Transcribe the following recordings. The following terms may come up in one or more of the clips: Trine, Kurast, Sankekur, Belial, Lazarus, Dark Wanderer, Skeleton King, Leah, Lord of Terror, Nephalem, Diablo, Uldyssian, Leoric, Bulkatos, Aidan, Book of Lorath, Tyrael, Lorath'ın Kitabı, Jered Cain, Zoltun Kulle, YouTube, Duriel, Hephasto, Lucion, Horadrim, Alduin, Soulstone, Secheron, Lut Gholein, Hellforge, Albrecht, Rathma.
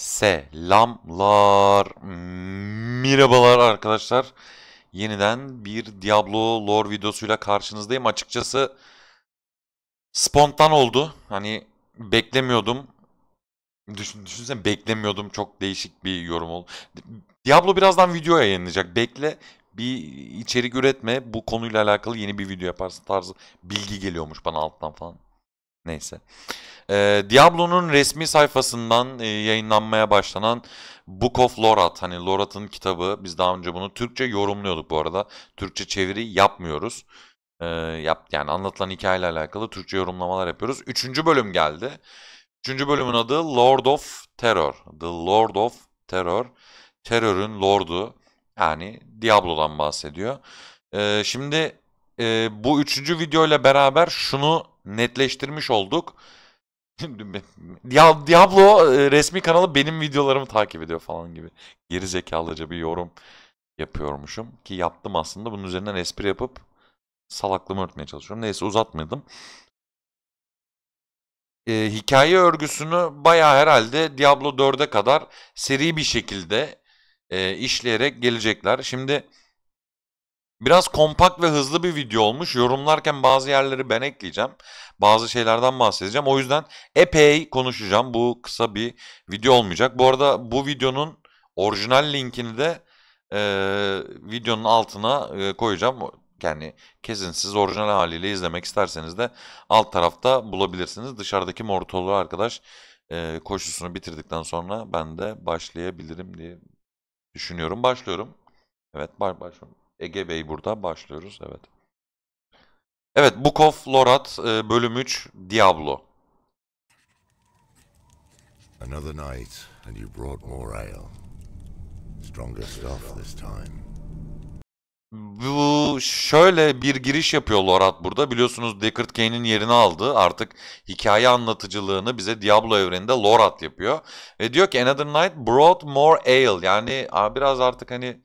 Selamlar, merhabalar arkadaşlar. Yeniden bir Diablo lore videosuyla karşınızdayım. Açıkçası spontan oldu. Hani beklemiyordum. Düşünsene, beklemiyordum. Çok değişik bir yorum oldu. Diablo birazdan videoya yayınlanacak. Bekle, bir içerik üretme. Bu konuyla alakalı yeni bir video yaparsın tarzı bilgi geliyormuş bana alttan falan. Neyse. Diablo'nun resmi sayfasından yayınlanmaya başlanan Book of Lorath, hani Lorath'ın kitabı, biz daha önce bunu Türkçe yorumluyorduk bu arada. Türkçe çeviri yapmıyoruz. Yani anlatılan hikayeyle alakalı Türkçe yorumlamalar yapıyoruz. 3. bölüm geldi. 3. bölümün adı Lord of Terror. The Lord of Terror. Terörün Lord'u, yani Diablo'dan bahsediyor. Şimdi bu 3. videoyla beraber şunu netleştirmiş olduk. Diablo resmi kanalı benim videolarımı takip ediyor falan gibi geri zekalıca bir yorum yapıyormuşum ki yaptım aslında, bunun üzerinden espri yapıp salaklığımı örtmeye çalışıyorum. Neyse, uzatmadım. Hikaye örgüsünü bayağı herhalde Diablo 4'e kadar seri bir şekilde işleyerek gelecekler. Şimdi biraz kompakt ve hızlı bir video olmuş. Yorumlarken bazı yerleri ben ekleyeceğim. Bazı şeylerden bahsedeceğim. O yüzden epey konuşacağım. Bu kısa bir video olmayacak. Bu arada bu videonun orijinal linkini de videonun altına koyacağım. Yani kesin siz orijinal haliyle izlemek isterseniz de alt tarafta bulabilirsiniz. Dışarıdaki mortolu arkadaş koşusunu bitirdikten sonra ben de başlayabilirim diye düşünüyorum. Başlıyorum. Evet, başlıyorum. Ege Bey burada, başlıyoruz. Evet. Evet, Book of Lorath bölüm 3, Diablo. Another night and you brought more ale. Stronger stuff this time. Bu şöyle bir giriş yapıyor Lorath burada. Biliyorsunuz Deckard Cain'in yerini aldı. Artık hikaye anlatıcılığını bize Diablo evreninde Lorath yapıyor. Ve diyor ki Another night brought more ale. Yani biraz artık hani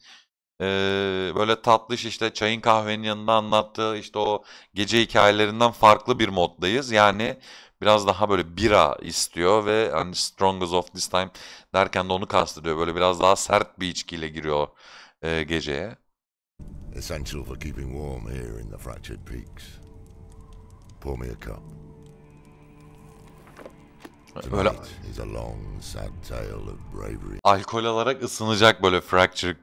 böyle tatlış, işte çayın kahvenin yanında anlattığı işte o gece hikayelerinden farklı bir moddayız. Yani biraz daha böyle bira istiyor ve hani strongest of this time derken de onu kastediyor. Böyle biraz daha sert bir içkiyle giriyor geceye. Essential for keeping warm here in the fractured peaks. Pour me a cup. Böyle alkol alarak ısınacak böyle Fractured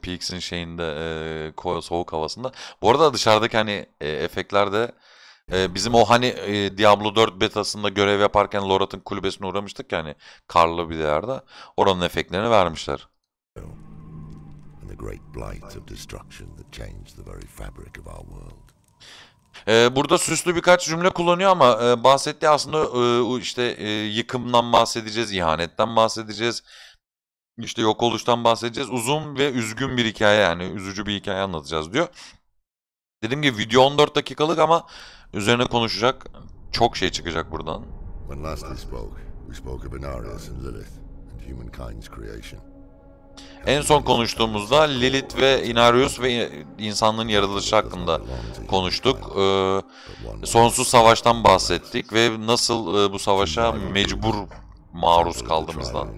Peaks'in şeyinde, soğuk havasında. Bu arada dışarıdaki hani efektlerde bizim o hani Diablo 4 betasında görev yaparken Lorath'ın kulübesine uğramıştık ya, hani karlı bir yerde, oranın efektlerini vermişler. Burada süslü birkaç cümle kullanıyor ama bahsettiği aslında işte yıkımdan bahsedeceğiz, ihanetten bahsedeceğiz, işte yok oluştan bahsedeceğiz. Uzun ve üzgün bir hikaye, yani üzücü bir hikaye anlatacağız diyor. Dediğim gibi video 14 dakikalık ama üzerine konuşacak çok şey çıkacak buradan. When last we spoke of Inarius and Lilith and humankind's creation. En son konuştuğumuzda Lilith ve Inarius ve insanlığın yaratılışı hakkında konuştuk. Sonsuz savaştan bahsettik ve nasıl bu savaşa mecbur maruz kaldığımızdan.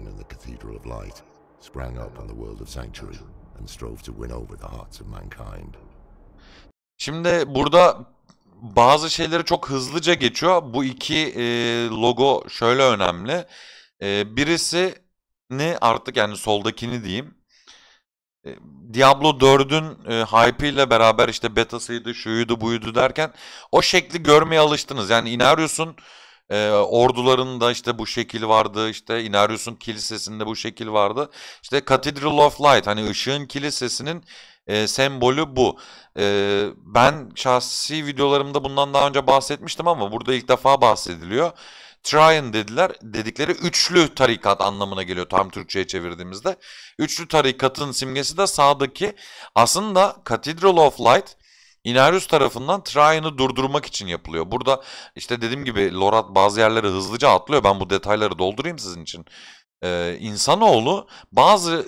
Şimdi burada bazı şeyleri çok hızlıca geçiyor. Bu iki logo şöyle önemli. Birisi ne artık, yani soldakini diyeyim. Diablo 4'ün hype ile beraber işte betasıydı, şuydu, buydu derken o şekli görmeye alıştınız. Yani Inarius'un ordularında işte bu şekil vardı, işte Inarius'un kilisesinde bu şekil vardı. İşte Cathedral of Light, hani ışığın kilisesinin sembolü bu. Ben şahsi videolarımda bundan daha önce bahsetmiştim ama burada ilk defa bahsediliyor. Trine dedikleri üçlü tarikat anlamına geliyor tam Türkçe'ye çevirdiğimizde. Üçlü tarikatın simgesi de sağdaki. Aslında Cathedral of Light Inarius tarafından Trine'ı durdurmak için yapılıyor. Burada işte dediğim gibi Lorath bazı yerleri hızlıca atlıyor. Ben bu detayları doldurayım sizin için. İnsanoğlu bazı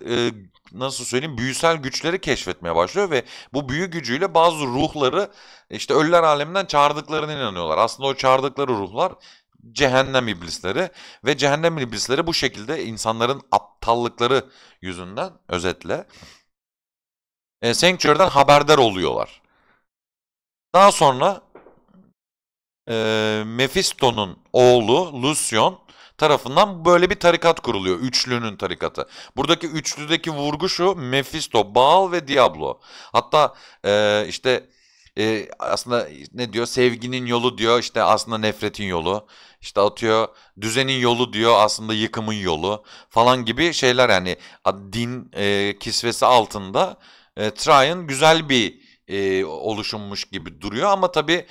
nasıl söyleyeyim, büyüsel güçleri keşfetmeye başlıyor ve bu büyü gücüyle bazı ruhları işte ölüler aleminden çağırdıklarına inanıyorlar. Aslında o çağırdıkları ruhlar cehennem iblisleri ve cehennem iblisleri bu şekilde insanların aptallıkları yüzünden özetle Sanctuary'den haberdar oluyorlar. Daha sonra Mephisto'nun oğlu Lucion tarafından böyle bir tarikat kuruluyor. Üçlünün tarikatı. Buradaki üçlüdeki vurgu şu: Mephisto, Baal ve Diablo. Hatta aslında ne diyor? Sevginin yolu diyor, işte aslında nefretin yolu. İşte atıyor, düzenin yolu diyor, aslında yıkımın yolu falan gibi şeyler. Yani din kisvesi altında Trine güzel bir oluşunmuş gibi duruyor ama tabii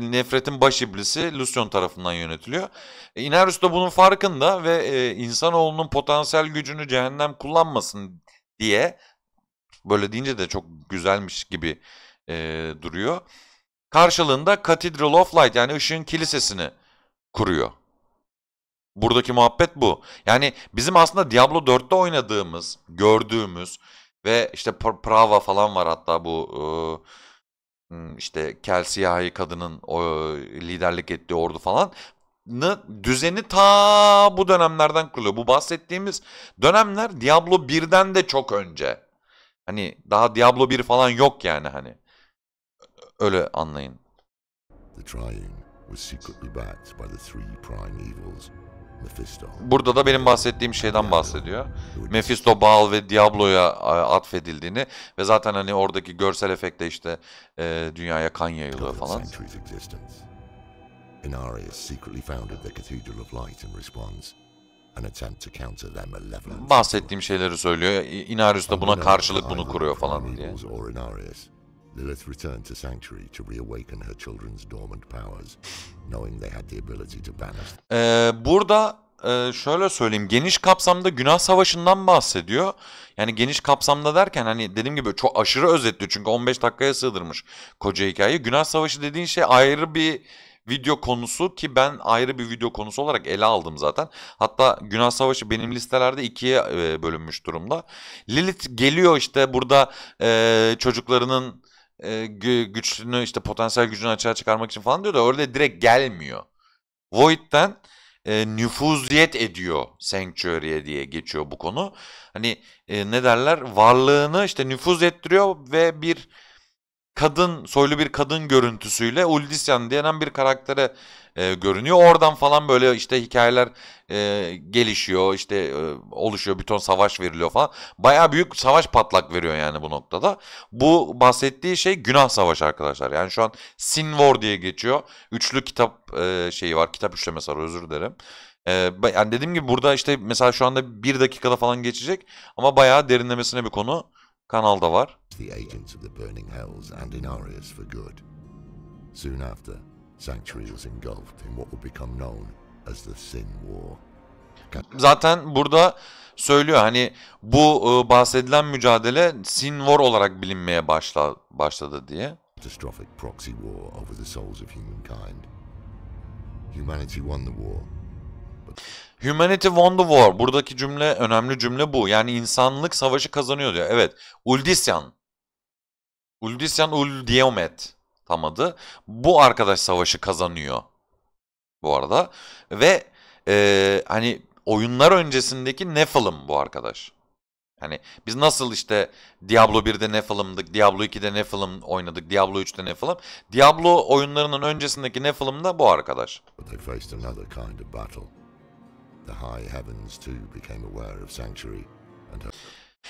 nefretin baş iblisi Lucion tarafından yönetiliyor. Inarius da bunun farkında ve insanoğlunun potansiyel gücünü cehennem kullanmasın diye, böyle deyince de çok güzelmiş gibi duruyor. Karşılığında Cathedral of Light, yani ışığın kilisesini kuruyor. Buradaki muhabbet bu. Yani bizim aslında Diablo 4'te oynadığımız, gördüğümüz ve işte Prava falan var, hatta bu işte Kel Siyahi kadının liderlik ettiği ordu falan düzeni ta bu dönemlerden kuruluyor. Bu bahsettiğimiz dönemler Diablo 1'den de çok önce. Hani daha Diablo 1 falan yok yani, hani öyle anlayın. Burada da benim bahsettiğim şeyden bahsediyor. Mephisto, Baal ve Diablo'ya atfedildiğini ve zaten hani oradaki görsel efekte işte dünyaya kan yayılıyor falan. Bahsettiğim şeyleri söylüyor. Inarius da buna karşılık bunu kuruyor falan diye. Lilith returned to Sanctuary to reawaken her children's dormant powers, knowing they had the ability to banish. Burada şöyle söyleyeyim, geniş kapsamda günah savaşından bahsediyor. Yani geniş kapsamda derken hani dediğim gibi çok aşırı özetli, çünkü 15 dakikaya sığdırmış koca hikayeyi. Günah savaşı dediğin şey ayrı bir video konusu ki ben ayrı bir video konusu olarak ele aldım zaten. Hatta Günah Savaşı benim listelerde ikiye bölünmüş durumda. Lilith geliyor işte burada çocuklarının güçlünü, işte potansiyel gücünü açığa çıkarmak için falan diyor da öyle direkt gelmiyor. Void'den nüfuziyet ediyor Sanctuary'e diye geçiyor bu konu. Hani ne derler, varlığını işte nüfuz ettiriyor ve bir kadın, soylu bir kadın görüntüsüyle Uldyssian denen bir karaktere görünüyor. Oradan falan böyle işte hikayeler gelişiyor, işte oluşuyor, bir ton savaş veriliyor falan. Bayağı büyük savaş patlak veriyor yani bu noktada. Bu bahsettiği şey Günah Savaşı arkadaşlar. Yani şu an Sin War diye geçiyor. Üçlü kitap şeyi var, kitap üçlemesi var, özür dilerim. Yani dediğim gibi burada işte mesela şu anda 1 dakikada falan geçecek ama bayağı derinlemesine bir konu kanalda var. The agents of the burning hells and Inarius for good. Soon after, Sanctuary was engulfed in what would become known as the Sin War. Zaten burada söylüyor hani bu bahsedilen mücadele Sin War olarak bilinmeye başladı diye. Catastrophic proxy war over the souls of humankind. Humanity won the war. Humanity won the war. Buradaki cümle, önemli cümle bu. Yani insanlık savaşı kazanıyor diyor. Evet, Uldyssian Uldiomet tam adı. Bu arkadaş savaşı kazanıyor bu arada. Ve hani oyunlar öncesindeki Nephalem bu arkadaş. Hani biz nasıl işte Diablo 1'de Nephalem'dık, Diablo 2'de Nephalem oynadık, Diablo 3'te Nephalem. Diablo oyunlarının öncesindeki Nephalem da bu arkadaş.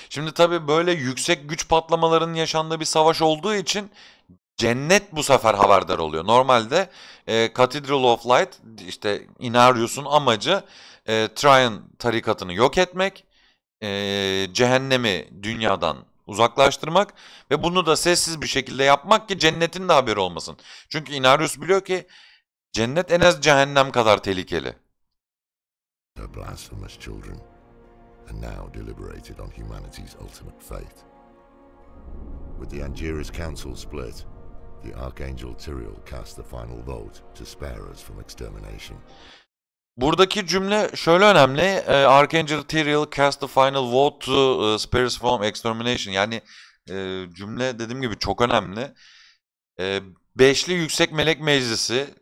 Şimdi tabii böyle yüksek güç patlamalarının yaşandığı bir savaş olduğu için cennet bu sefer haberdar oluyor. Normalde Cathedral of Light, işte Inarius'un amacı Tryon tarikatını yok etmek, cehennemi dünyadan uzaklaştırmak ve bunu da sessiz bir şekilde yapmak ki cennetin de haberi olmasın. Çünkü Inarius biliyor ki cennet en az cehennem kadar tehlikeli. Her blasphemous children are now deliberated on humanity's ultimate fate. With the Andarius Council split, the Archangel Tyrael cast the final vote to spare us from extermination. Buradaki cümle şöyle önemli. Archangel Tyrael cast the final vote to spare us from extermination. Yani cümle dediğim gibi çok önemli. Beşli Yüksek Melek Meclisi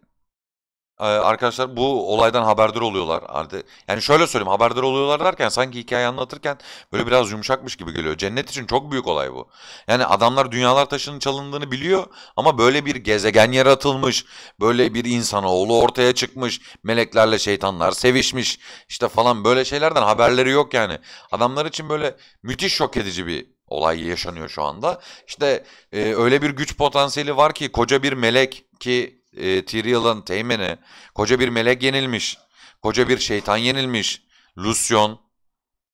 arkadaşlar bu olaydan haberdar oluyorlar. Yani şöyle söyleyeyim, haberdar oluyorlar derken sanki hikaye anlatırken böyle biraz yumuşakmış gibi geliyor. Cennet için çok büyük olay bu. Yani adamlar dünyalar taşının çalındığını biliyor ama böyle bir gezegen yaratılmış, böyle bir insanoğlu ortaya çıkmış, meleklerle şeytanlar sevişmiş işte falan, böyle şeylerden haberleri yok yani. Adamlar için böyle müthiş şok edici bir olay yaşanıyor şu anda. İşte öyle bir güç potansiyeli var ki koca bir melek ki Tyrael'ın teğmeni, koca bir melek yenilmiş, koca bir şeytan yenilmiş, Lucion,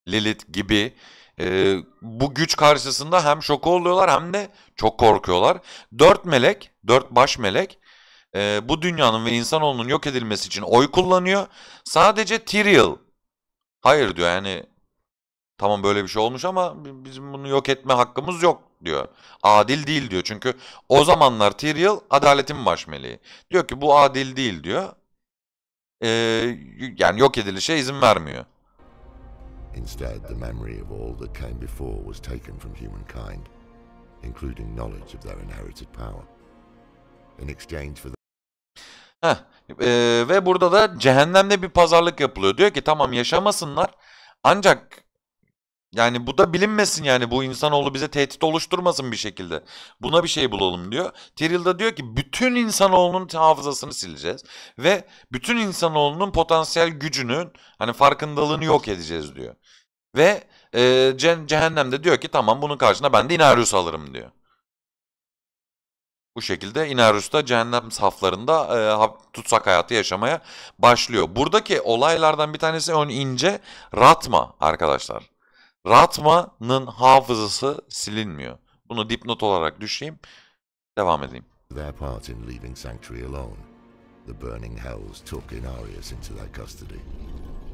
Lilith gibi. Bu güç karşısında hem şoku oluyorlar hem de çok korkuyorlar. Dört baş melek bu dünyanın ve insanoğlunun yok edilmesi için oy kullanıyor. Sadece Tyrael hayır diyor, yani tamam böyle bir şey olmuş ama bizim bunu yok etme hakkımız yok diyor. Adil değil diyor. Çünkü o zamanlar Tyrael adaletin başmeleği. Diyor ki bu adil değil diyor. Yani yok edilişe izin vermiyor. Instead the memory of all that came before was taken from humankind, including knowledge of their inherited power. In exchange for ve burada da cehennemde bir pazarlık yapılıyor. Diyor ki tamam yaşamasınlar ancak yani bu da bilinmesin, yani bu insanoğlu bize tehdit oluşturmasın bir şekilde. Buna bir şey bulalım diyor. Tyrael da diyor ki bütün insanoğlunun hafızasını sileceğiz. Ve bütün insanoğlunun potansiyel gücünün hani farkındalığını yok edeceğiz diyor. Ve cehennemde diyor ki tamam bunun karşına ben de Inarius alırım diyor. Bu şekilde Inarius da cehennem saflarında tutsak hayatı yaşamaya başlıyor. Buradaki olaylardan bir tanesi ön ince Rathma arkadaşlar. Rathma'nın hafızası silinmiyor. Bunu dipnot olarak düşeyim. Devam edeyim. Their part in leaving sanctuary alone. The burning hells took Inarius into their custody,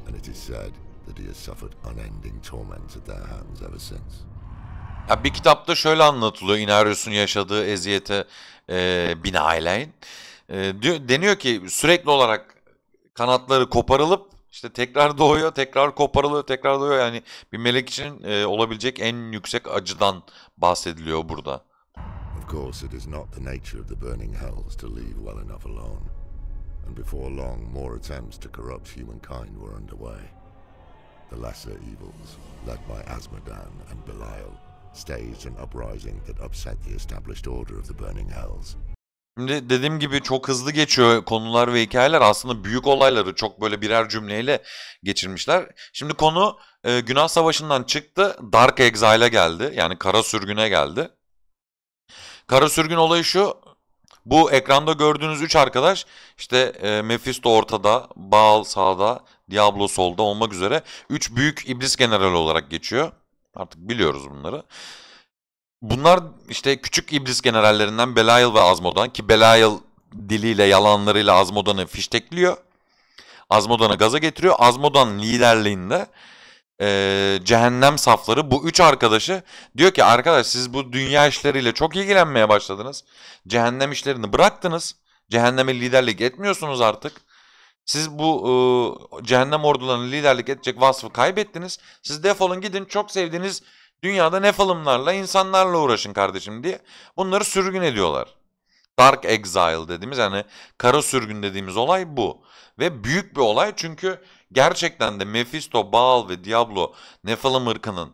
and it is said that he has suffered unending torment at their hands ever since. Ya bir kitapta şöyle anlatılıyor Inarius'un yaşadığı eziyete binaen. Deniyor ki sürekli olarak kanatları koparılıp İşte tekrar doğuyor, tekrar koparılıyor, tekrar doğuyor. Yani bir melek için olabilecek en yüksek acıdan bahsediliyor burada. Of course it is not the nature of the burning hells to leave well enough alone. And before long more attempts to corrupt humankind were underway. The lesser evils led by Asmodan and Belial staged an uprising that upset the established order of the burning hells. Şimdi dediğim gibi çok hızlı geçiyor konular ve hikayeler. Aslında büyük olayları çok böyle birer cümleyle geçirmişler. Şimdi konu Günah Savaşı'ndan çıktı. Dark Exile'a geldi. Yani Kara Sürgün'e geldi. Kara Sürgün olayı şu. Bu ekranda gördüğünüz 3 arkadaş işte Mephisto ortada, Baal sağda, Diablo solda olmak üzere 3 büyük iblis generali olarak geçiyor. Artık biliyoruz bunları. Bunlar işte küçük iblis generallerinden Belial ve Asmodan, ki Belial diliyle yalanlarıyla Asmodan'ı fiştekliyor. Asmodan'ı gaza getiriyor. Asmodan liderliğinde cehennem safları bu 3 arkadaşı diyor ki arkadaş siz bu dünya işleriyle çok ilgilenmeye başladınız. Cehennem işlerini bıraktınız. Cehenneme liderlik etmiyorsunuz artık. Siz bu cehennem ordularına liderlik edecek vasfı kaybettiniz. Siz defolun gidin, çok sevdiğiniz dünyada Nephalem'larla, insanlarla uğraşın kardeşim diye bunları sürgün ediyorlar. Dark Exile dediğimiz, yani kara sürgün dediğimiz olay bu. Ve büyük bir olay çünkü gerçekten de Mephisto, Baal ve Diablo Nephalem ırkının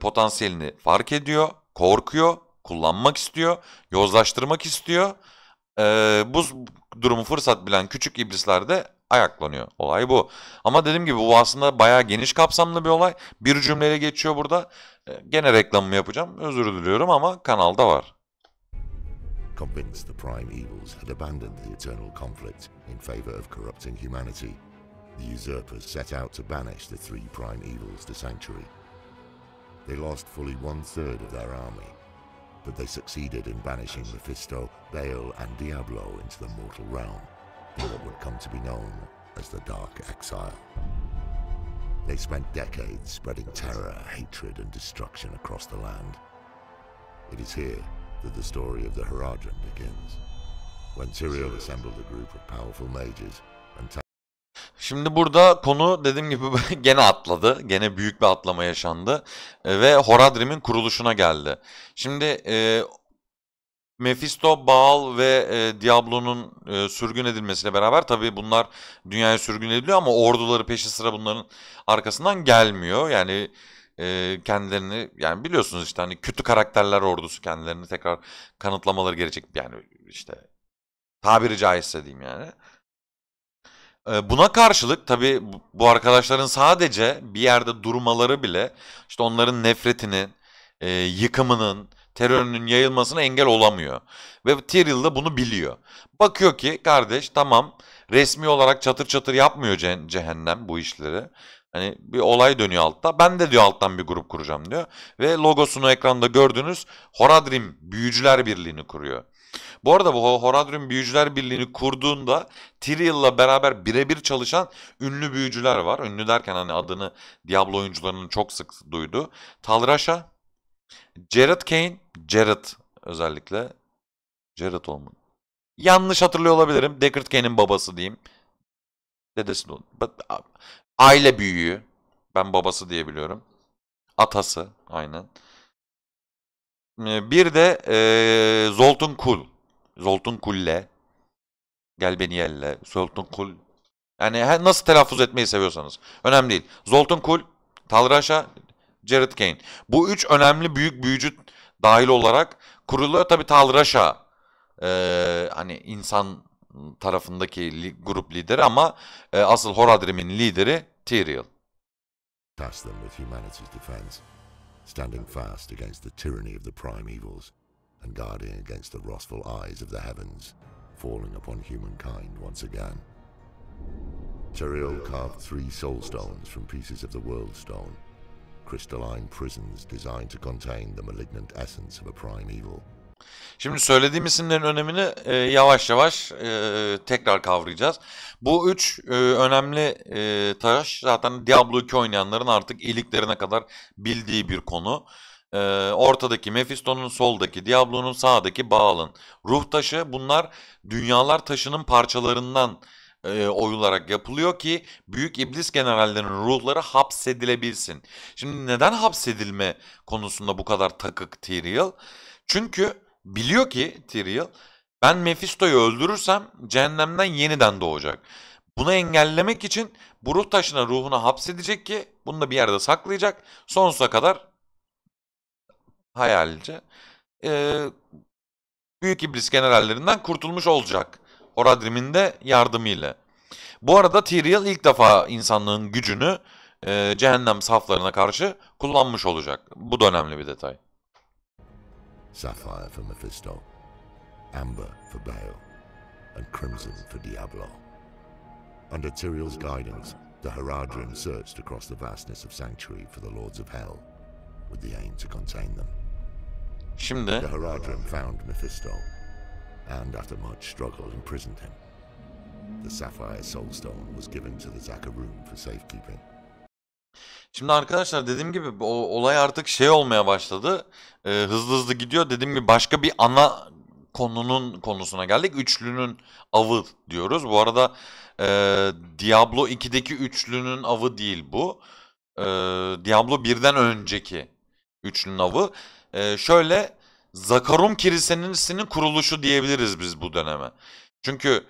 potansiyelini fark ediyor, korkuyor, kullanmak istiyor, yozlaştırmak istiyor. Bu durumu fırsat bilen küçük iblisler de ayaklanıyor. Olay bu. Ama dediğim gibi bu aslında bayağı geniş kapsamlı bir olay. Bir cümleyle geçiyor burada. Gene reklamımı yapacağım. Özür diliyorum ama kanalda var. Convinced the prime evils had abandoned the eternal conflict in favor of corrupting humanity, the usurpers set out to banish the three prime evils to sanctuary. They lost fully one-third of their army, but they succeeded in banishing Mephisto, Baal and Diablo into the mortal realm. What would come to be known as the Dark Exile. They spent decades spreading terror, hatred and destruction across the land. It is here that the story of the Horadrim begins, when Tyrael assembled a group of powerful mages and... Şimdi burada konu dediğim gibi gene atladı. Gene büyük bir atlama yaşandı ve Horadrim'in kuruluşuna geldi. Şimdi Mephisto, Baal ve Diablo'nun sürgün edilmesiyle beraber tabii bunlar dünyaya sürgün ediliyor ama orduları peşi sıra bunların arkasından gelmiyor. Yani kendilerini, yani biliyorsunuz işte hani kötü karakterler ordusu kendilerini tekrar kanıtlamaları gerekecek, yani işte tabiri caizse diyeyim yani. Buna karşılık tabii bu arkadaşların sadece bir yerde durmaları bile işte onların nefretinin, yıkımının, terörünün yayılmasına engel olamıyor. Ve Tyrael de bunu biliyor. Bakıyor ki kardeş tamam, resmi olarak çatır çatır yapmıyor cehennem bu işleri. Hani bir olay dönüyor altta. Ben de diyor alttan bir grup kuracağım diyor. Ve logosunu ekranda gördüğünüz Horadrim Büyücüler Birliği'ni kuruyor. Bu arada bu Horadrim Büyücüler Birliği'ni kurduğunda Tyrael'la beraber birebir çalışan ünlü büyücüler var. Ünlü derken hani adını Diablo oyuncularının çok sık duyduğu Tal Rasha, Jered Cain, Jered özellikle. Jered olmalı. Yanlış hatırlıyor olabilirim. Deckard Cain'in babası diyeyim. Dedesi de aile büyüğü. Ben babası diyebiliyorum. Atası. Aynen. Bir de Zoltun Kulle. Zoltun Kulle. Gel beni yelle. Zoltun Kulle. Yani nasıl telaffuz etmeyi seviyorsanız. Önemli değil. Zoltun Kulle, Tal Rasha, Jered Cain. Bu üç önemli büyük büyücü dahil olarak kuruluyor. Tabi Tal Rasha hani insan tarafındaki grup lideri ama asıl Horadrim'in lideri Tyrael. Task them with humanity's defense, standing fast against the tyranny of the primevals and guarding against the wrathful eyes of the heavens falling upon humankind once again. Tyrael carved three soul stones from pieces of the world stone. Crystalline prisons designed to contain the malignant essence of a primeval. Şimdi söylediğim isimlerin önemini yavaş yavaş tekrar kavrayacağız. Bu üç önemli taş zaten Diablo 2 oynayanların artık iliklerine kadar bildiği bir konu. Ortadaki Mephisto'nun, soldaki Diablo'nun, sağdaki Baal'ın ruh taşı. Bunlar dünyalar taşının parçalarından oyularak yapılıyor ki büyük iblis generallerinin ruhları hapsedilebilsin. Şimdi neden hapsedilme konusunda bu kadar takık Tyrael? Çünkü biliyor ki Tyrael, ben Mephisto'yu öldürürsem cehennemden yeniden doğacak. Bunu engellemek için bu ruh taşına ruhuna hapsedecek ki bunu da bir yerde saklayacak. Sonsuza kadar hayalce büyük iblis generallerinden kurtulmuş olacak. Horadrim'in de yardımıyla. Bu arada Tyrael ilk defa insanlığın gücünü cehennem saflarına karşı kullanmış olacak. Bu da önemli bir detay. Sapphire for Mephisto, amber for Baal, and crimson for Diablo. Under Tyrael's guidance, the Horadrim searched across the vastness of Sanctuary for the Lords of Hell, with the aim to contain them. Şimdi the Horadrim found Mephisto. And after much struggle, imprisoned him. The sapphire soul stone was given to the Zakarum for safekeeping. Şimdi arkadaşlar dediğim gibi olay artık şey olmaya başladı. Hızlı hızlı gidiyor. Dediğim gibi başka bir ana konusuna geldik. Üçlünün avı diyoruz. Bu arada Diablo 2'deki üçlünün avı değil bu. Diablo 1'den önceki üçlünün avı. Şöyle, Zakarum Kilisesi'nin kuruluşu diyebiliriz biz bu döneme. Çünkü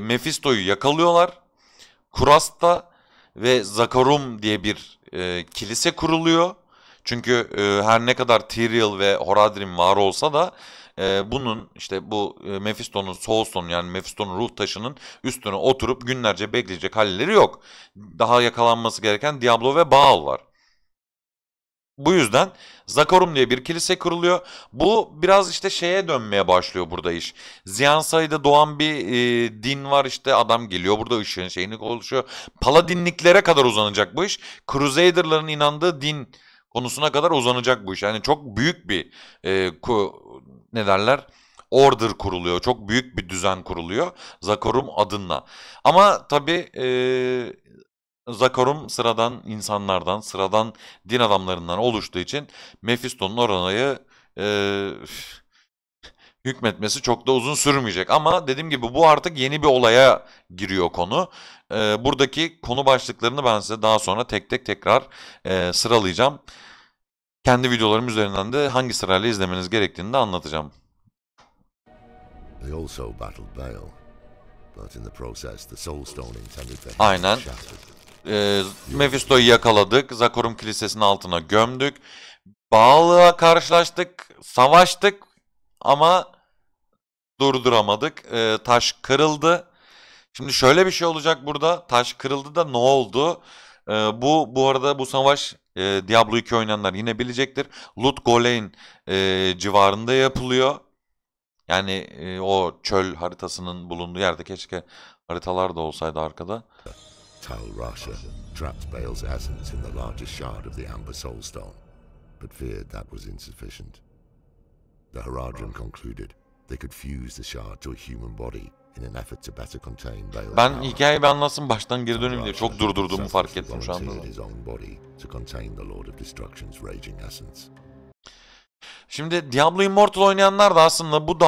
Mephisto'yu yakalıyorlar. Kurast'ta ve Zakarum diye bir kilise kuruluyor. Çünkü her ne kadar Tyrael ve Horadrim var olsa da bunun işte bu Mephisto'nun Soul Stone'u, yani Mephisto'nun ruh taşının üstüne oturup günlerce bekleyecek halleri yok. Daha yakalanması gereken Diablo ve Baal var. Bu yüzden Zakarum diye bir kilise kuruluyor. Bu biraz işte şeye dönmeye başlıyor burada iş. Ziyan sayıda doğan bir din var, işte adam geliyor burada ışığın şeyini oluşuyor. Paladinliklere kadar uzanacak bu iş. Crusader'ların inandığı din konusuna kadar uzanacak bu iş. Yani çok büyük bir order kuruluyor. Çok büyük bir düzen kuruluyor Zakarum adına. Ama tabii Zakarum sıradan insanlardan, sıradan din adamlarından oluştuğu için Mephisto'nun oranayı hükmetmesi çok da uzun sürmeyecek. Ama dediğim gibi bu artık yeni bir olaya giriyor konu. Buradaki konu başlıklarını ben size daha sonra tekrar sıralayacağım. Kendi videolarım üzerinden de hangi sırayla izlemeniz gerektiğini de anlatacağım. They also battled Baal. But in the process the soul stone intended for him was shattered. Mephisto'yu yakaladık. Zakarum kilisesinin altına gömdük. Baal'la karşılaştık. Savaştık. Ama durduramadık. Taş kırıldı. Şimdi şöyle bir şey olacak burada. Taş kırıldı da ne oldu? Bu arada bu savaş Diablo 2 oynayanlar yine bilecektir. Lut Gholein civarında yapılıyor. Yani o çöl haritasının bulunduğu yerde, keşke haritalar da olsaydı arkada. Tal Rasha trapped Baal's essence in the largest shard of the Amber Soul Stone, but feared that was insufficient. The Horadrim concluded they could fuse the shard to a human body in an effort to better contain Baal's. Ben hikayeyi anlasın baştan geri döneyim diye çok durdurduğumu fark ettim şu anda. Şimdi Diablo Immortal oynayanlar da aslında bu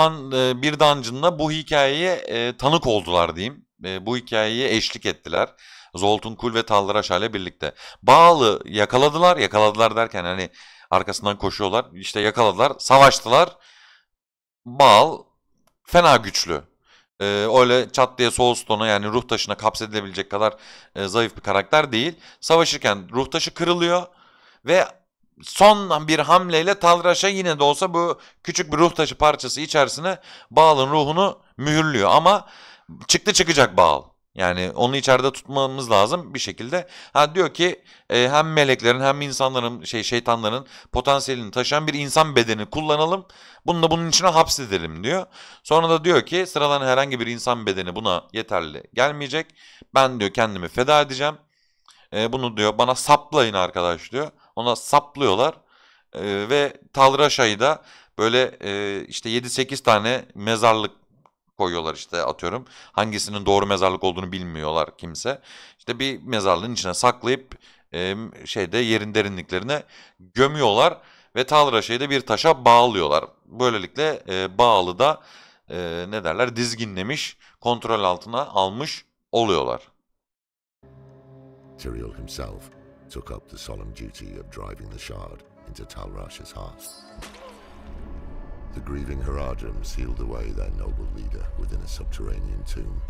bir dungeon'la bu hikayeye tanık oldular diyeyim. Bu hikayeye eşlik ettiler. Zoltun Kulle ve Tal Rasha ile birlikte. Baal'ı yakaladılar. Yakaladılar derken hani arkasından koşuyorlar. İşte yakaladılar. Savaştılar. Baal fena güçlü. Öyle çat diye Soulstone'a, yani ruh taşına kapsedilebilecek kadar zayıf bir karakter değil. Savaşırken ruh taşı kırılıyor. Ve son bir hamleyle Tal Rasha yine de olsa bu küçük bir ruh taşı parçası içerisine Baal'ın ruhunu mühürlüyor. Ama çıkacak Baal. Yani onu içeride tutmamız lazım bir şekilde. Ha diyor ki hem meleklerin hem insanların şeytanların potansiyelini taşıyan bir insan bedeni kullanalım. Bunu da bunun içine hapsedelim diyor. Sonra da diyor ki sıradan herhangi bir insan bedeni buna yeterli gelmeyecek. Ben diyor kendimi feda edeceğim. Bunu diyor bana saplayın arkadaş diyor. Ona saplıyorlar ve Tal Rasha'yı da böyle işte 7-8 tane mezarlık koyuyorlar, işte atıyorum. Hangisinin doğru mezarlık olduğunu bilmiyorlar kimse. İşte bir mezarlığın içine saklayıp yerin derinliklerine gömüyorlar ve Tal Rasha'yı da bir taşa bağlıyorlar. Böylelikle Baal'ı da dizginlemiş, kontrol altına almış oluyorlar. Tyrael himself took up the solemn duty of driving the shard into Tal Rasha's heart. The grieving Horadrim sealed away their noble leader within a subterranean tomb,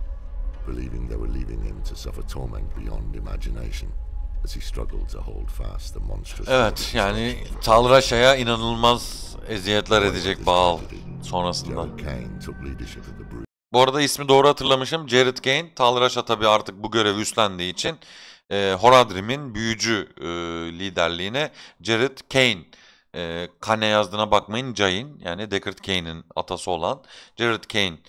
believing they were leaving him to suffer torment beyond imagination as he struggled to hold fast the monstrous. Evet, yani Tal Rasha'ya inanılmaz eziyetler edecek Baal sonrasında. Bu arada ismi doğru hatırlamışım. Jered Cain. Tal Rasha tabii artık bu görevi üstlendiği için Horadrim'in büyücü liderliğine Jered Cain, Kane yazdığına bakmayın, Cain, yani Deckard Cain'in atası olan Jered Cain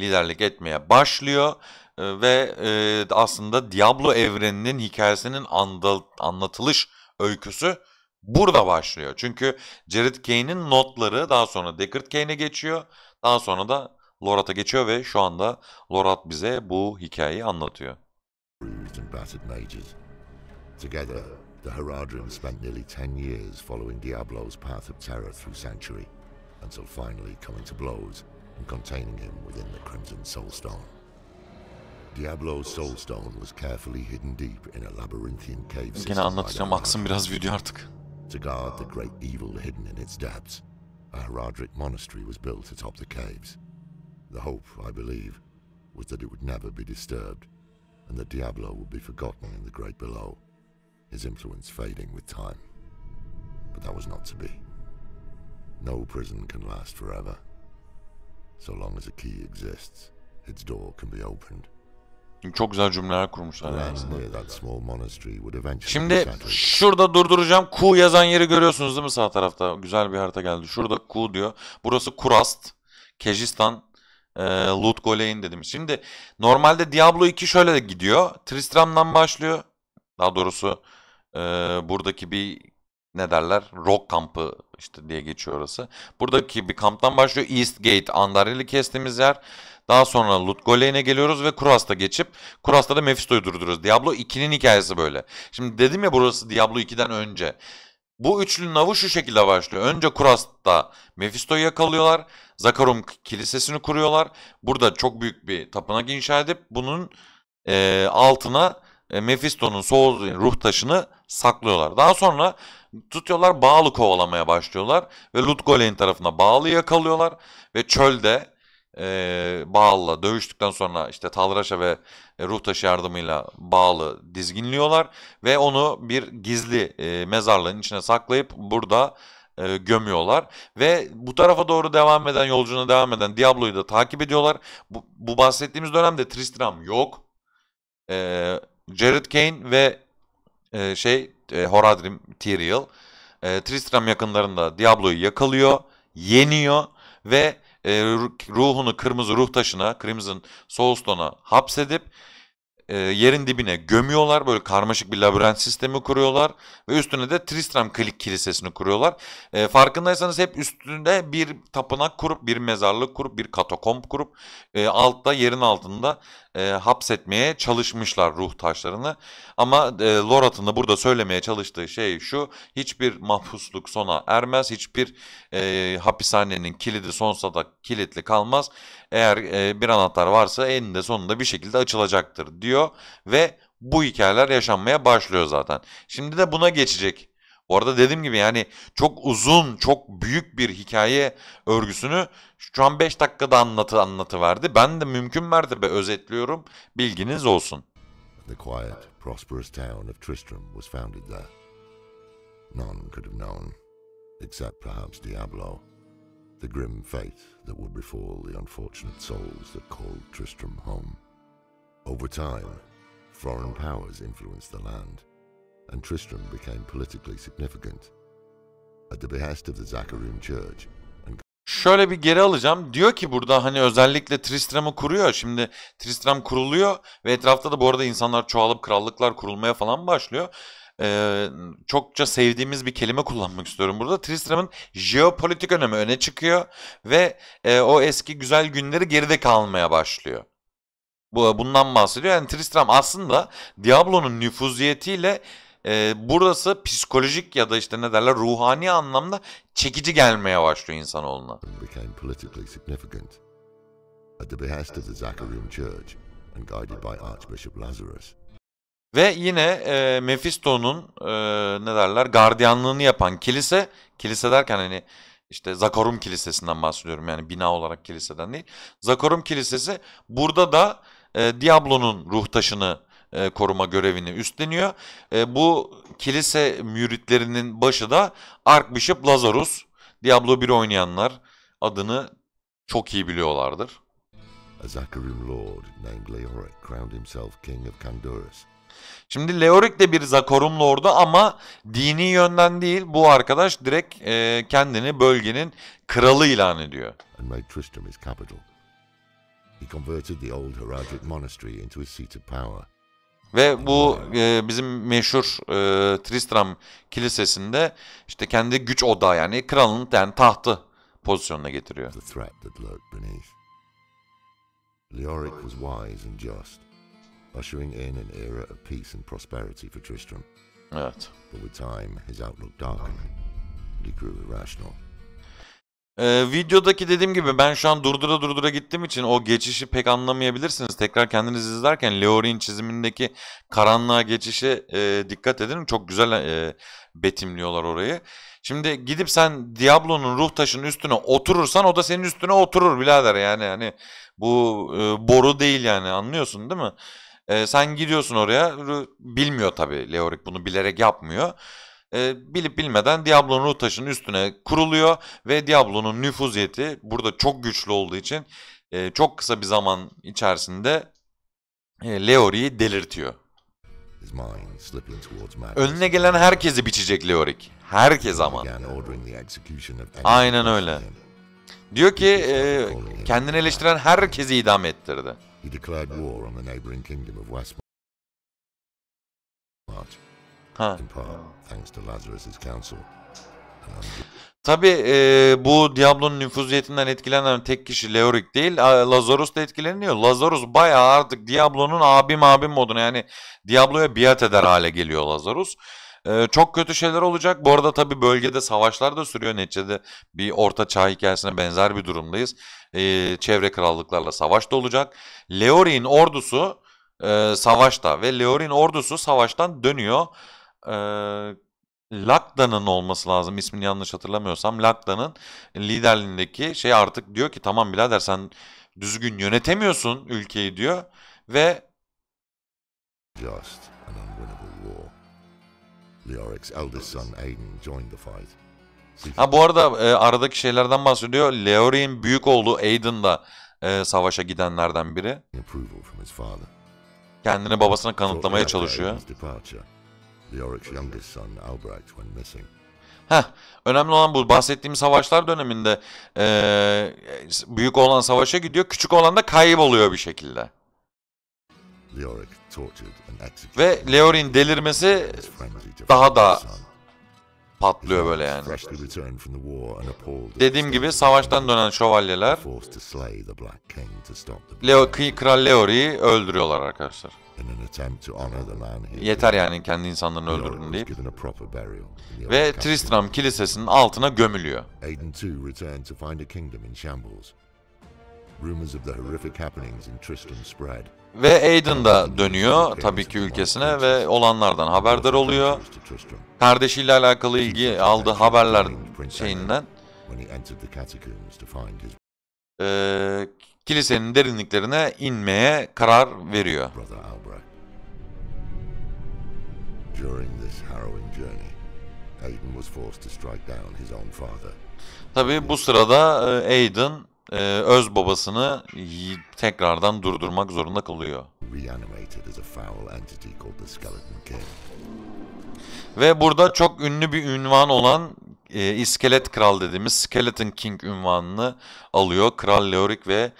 liderlik etmeye başlıyor ve aslında Diablo evreninin hikayesinin anlatılış öyküsü burada başlıyor. Çünkü Jered Cain'in notları daha sonra Deckard Cain'e geçiyor, daha sonra da Lorath'a geçiyor ve şu anda Lorath bize bu hikayeyi anlatıyor. The Horadrim spent nearly 10 years following Diablo's path of terror through Sanctuary, until finally coming to blows and containing him within the Crimson Soulstone. Diablo's Soulstone was carefully hidden deep in a labyrinthian cave system. Gene anlatacağım, aksın biraz video artık. To guard the great evil hidden in its depths, a Horadric monastery was built atop the caves. The hope, I believe, was that it would never be disturbed, and that Diablo would be forgotten in the great below. His influence fading with time, but that was not to be. No prison can last forever. So long as a key exists, its door can be opened. Çok güzel cümleler kurmuşlar. Şimdi şurada durduracağım. Q yazan yeri görüyorsunuz değil mi sağ tarafta? Güzel bir harita geldi. Şurada Q diyor. Burası Kurast, Kejistan. Lut Gholein dedim. Şimdi normalde Diablo 2 şöyle de gidiyor. Tristram'dan başlıyor. Daha doğrusu buradaki bir rock kampı işte diye geçiyor orası. Buradaki bir kamptan başlıyor. Eastgate, Andariel'i kestiğimiz yer. Daha sonra Lut Gholein'e geliyoruz ve Kurast'a geçip Kurast'ta da Mephisto'yu durduruyoruz. Diablo 2'nin hikayesi böyle. Şimdi dedim ya, burası Diablo 2'den önce. Bu üçlünün avı şu şekilde başlıyor. Önce Kurast'ta Mephisto'yu yakalıyorlar. Zakarum kilisesini kuruyorlar. Burada çok büyük bir tapınak inşa edip bunun altına Mephisto'nun ruh taşını saklıyorlar. Daha sonra tutuyorlar, Baal'ı kovalamaya başlıyorlar ve Lut Gholein tarafına Baal'ı yakalıyorlar ve çölde Baal'la dövüştükten sonra işte Tal Rasha ve ruh taşı yardımıyla Baal'ı dizginliyorlar ve onu bir gizli mezarlığın içine saklayıp burada gömüyorlar ve bu tarafa doğru devam eden, yolculuğuna devam eden Diablo'yu da takip ediyorlar. Bu bahsettiğimiz dönemde Tristram yok. Jered Cain ve Horadrim, Tyrael. Tristram yakınlarında Diablo'yu yakalıyor, yeniyor ve ruhunu kırmızı ruh taşına, Crimson Soulstone'a hapsedip yerin dibine gömüyorlar. Böyle karmaşık bir labirent sistemi kuruyorlar ve üstüne de Tristram kilisesini kuruyorlar. Farkındaysanız hep üstünde bir tapınak kurup, bir mezarlık kurup, bir katakomb kurup altta, yerin altında hapsetmeye çalışmışlar ruh taşlarını. Ama Lorath'ın da burada söylemeye çalıştığı şey şu: hiçbir mahpusluk sona ermez, hiçbir hapishanenin kilidi sonsuza da kilitli kalmaz. Eğer bir anahtar varsa eninde sonunda bir şekilde açılacaktır diyor ve bu hikayeler yaşanmaya başlıyor zaten. Şimdi de buna geçecek. Bu arada dediğim gibi yani çok uzun, çok büyük bir hikaye örgüsünü şu an 5 dakikada anlatıverdi. Ben de mümkün mertebe özetliyorum. Bilginiz olsun. The quiet, prosperous town of Tristram was founded there. None could have known, except perhaps Diablo, the grim fate that would befall the unfortunate souls that called Tristram home. Over time, foreign powers influenced the land, and Tristram became politically significant. At the behest of the Zakarum Church. Şöyle bir geri alacağım. Diyor ki burada hani özellikle Tristram'ı kuruyor. Şimdi Tristram kuruluyor ve etrafta da bu arada insanlar çoğalıp krallıklar kurulmaya falan başlıyor. Çokça sevdiğimiz bir kelime kullanmak istiyorum burada. Tristram'ın jeopolitik önemi öne çıkıyor ve o eski güzel günleri geride kalmaya başlıyor. Bundan bahsediyor. Yani Tristram aslında Diablo'nun nüfuziyetiyle burası psikolojik ya da işte ne derler ruhani anlamda çekici gelmeye başlıyor insanoğluna. Ve yine Mephisto'nun ne derler gardiyanlığını yapan kilise derken hani İşte Zakarum Kilisesi'nden bahsediyorum, yani bina olarak kiliseden değil. Zakarum Kilisesi burada da Diablo'nun ruh taşını koruma görevini üstleniyor. Bu kilise müritlerinin başı da Arkbishop Lazarus. Diablo 1 oynayanlar adını çok iyi biliyorlardır. A Zakarum Lord named Leoric crowned himself King of Candorus. Şimdi Leoric de bir Zakarum Lord'u ama dini yönden değil. Bu arkadaş direkt kendini bölgenin kralı ilan ediyor. Ve bu bizim meşhur Tristram Kilisesi'nde işte kendi güç odağı, yani kralın, yani tahtı pozisyonuna getiriyor. Leoric was wise and just. Ushering in an era of peace and prosperity for Tristram. Evet. But with time his outlook darkened and he grew irrational. Videodaki dediğim gibi ben şu an durdura gittiğim için o geçişi pek anlamayabilirsiniz. Tekrar kendiniz izlerken Leoric'in çizimindeki karanlığa geçişe dikkat edin. Çok güzel betimliyorlar orayı. Şimdi gidip sen Diablo'nun ruh taşının üstüne oturursan o da senin üstüne oturur birader, yani hani bu boru değil, yani anlıyorsun değil mi? Sen gidiyorsun oraya, bilmiyor tabii Leoric, bunu bilerek yapmıyor. Bilip bilmeden Diablo'nun ruh taşının üstüne kuruluyor ve Diablo'nun nüfuziyeti burada çok güçlü olduğu için çok kısa bir zaman içerisinde Leoric'i delirtiyor. Önüne gelen herkesi biçecek Leoric. Herkes ama. Aynen öyle. Diyor ki kendini eleştiren herkesi idam ettirdi. Ha. Tabii bu Diablo'nun nüfuziyetinden etkilenen tek kişi Leoric değil, Lazarus da etkileniyor. Lazarus bayağı artık Diablo'nun abim moduna, yani Diablo'ya biat eder hale geliyor Lazarus. Çok kötü şeyler olacak. Bu arada tabii bölgede savaşlar da sürüyor. Neticede bir orta çağ hikayesine benzer bir durumdayız. Çevre krallıklarla savaş da olacak. Leoric'in ordusu savaşta ve Leoric'in ordusu savaştan dönüyor. Lagda'nın olması lazım, ismini yanlış hatırlamıyorsam. Lagda'nın liderliğindeki şey artık diyor ki tamam birader sen düzgün yönetemiyorsun ülkeyi diyor ve just an unwinnable war. Leoric's eldest son Aidan joined the fight. Ha bu arada aradaki şeylerden bahsediyor. Leoric'in büyük oğlu Aidan da savaşa gidenlerden biri. Kendini babasına kanıtlamaya çalışıyor. Heh, önemli olan bu. Bahsettiğim savaşlar döneminde büyük olan savaşa gidiyor, küçük olan da kayboluyor bir şekilde. Ve Leoric'in delirmesi daha da patlıyor böyle yani. Dediğim gibi savaştan dönen şövalyeler Kral Leoric'i öldürüyorlar arkadaşlar. Yeter yani kendi insanlarını öldürdün deyip. Ve Tristram kilisesinin altına gömülüyor. Ve Aidan da dönüyor tabii ki ülkesine ve olanlardan haberdar oluyor. Kardeşiyle alakalı ilgi aldığı haberler şeyinden. Kilisenin derinliklerine inmeye karar veriyor. Tabii bu sırada Aidan öz babasını tekrardan durdurmak zorunda kalıyor. Ve burada çok ünlü bir ünvan olan İskelet Kral dediğimiz Skeleton King ünvanını alıyor Kral Leoric ve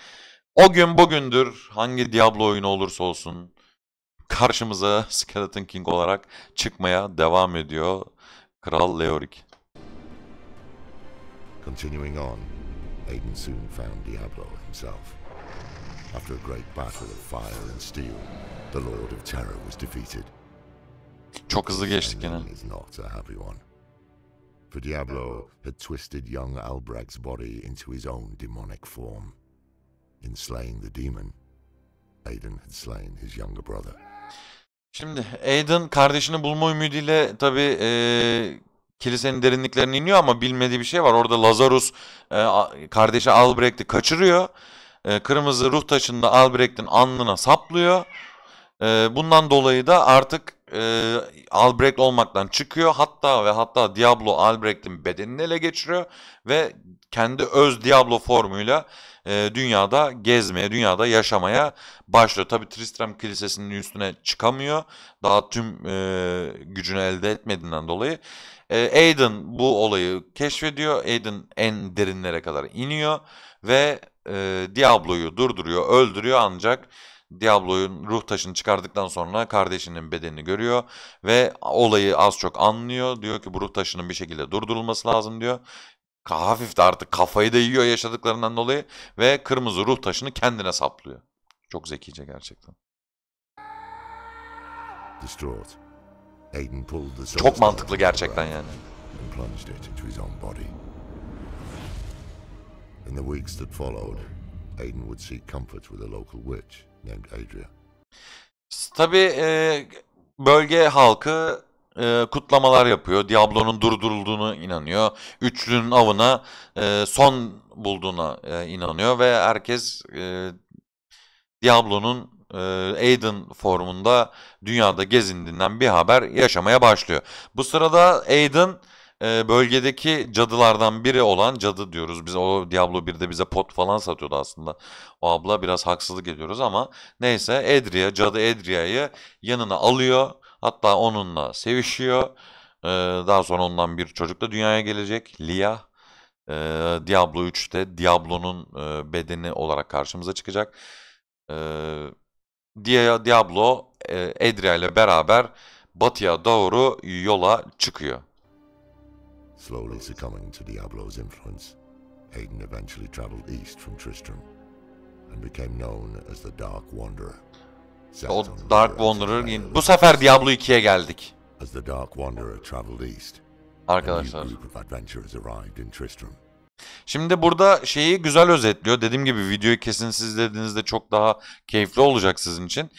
o gün bugündür hangi Diablo oyunu olursa olsun karşımıza Skeleton King olarak çıkmaya devam ediyor Kral Leoric. Continuing on, Aidan soon found Diablo himself. After a great battle of fire and steel, the Lord of Terror was defeated. Çok hızlı geçtik yine. For Diablo had twisted young Albrecht's body into his own demonic form. In slaying the demon, Aidan had slain his younger brother. Şimdi Aidan kardeşini bulma ümidiyle tabii kilisenin derinliklerine iniyor ama bilmediği bir şey var. Orada Lazarus kardeşi Albrecht'i kaçırıyor. Kırmızı ruh taşını da Albrecht'in alnına saplıyor. Bundan dolayı da artık Albrecht olmaktan çıkıyor. Hatta Diablo Albrecht'in bedenini ele geçiriyor ve kendi öz Diablo formuyla dünyada gezmeye, dünyada yaşamaya başlıyor. Tabi Tristram Kilisesi'nin üstüne çıkamıyor. Daha tüm gücünü elde etmediğinden dolayı. Aidan bu olayı keşfediyor. Aidan en derinlere kadar iniyor ve Diablo'yu durduruyor, öldürüyor ancak Diablo'nun ruh taşını çıkardıktan sonra kardeşinin bedenini görüyor ve olayı az çok anlıyor. Diyor ki bu ruh taşının bir şekilde durdurulması lazım diyor. Hafif de artık kafayı da yiyor yaşadıklarından dolayı ve kırmızı ruh taşını kendine saplıyor. Çok zekice gerçekten. Çok mantıklı gerçekten yani. Tabi bölge halkı kutlamalar yapıyor. Diablo'nun durdurulduğunu inanıyor. Üçlünün avına son bulduğuna inanıyor ve herkes Diablo'nun Aidan formunda dünyada gezindiğinden bir haber yaşamaya başlıyor. Bu sırada Aidan bölgedeki cadılardan biri olan, cadı diyoruz biz, o Diablo 1'de bize pot falan satıyordu aslında o abla, biraz haksızlık ediyoruz ama neyse, cadı Edria'yı yanına alıyor, hatta onunla sevişiyor. Daha sonra ondan bir çocuk da dünyaya gelecek, Leah. Diablo 3'te Diablo'nun bedeni olarak karşımıza çıkacak. Diablo Edria ile beraber batıya doğru yola çıkıyor. Slowly succumbing to Diablo's influence, Aidan eventually traveled east from Tristram and became known as the Dark Wanderer. O Dark Wanderer, bu sefer Diablo 2'ye geldik. As the Dark Wanderer traveled east, arkadaşlar. Şimdi burada şeyi güzel özetliyor. Dediğim gibi videoyu kesin siz dediğinizde çok daha keyifli olacak sizin için.